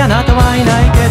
あなたはいないけど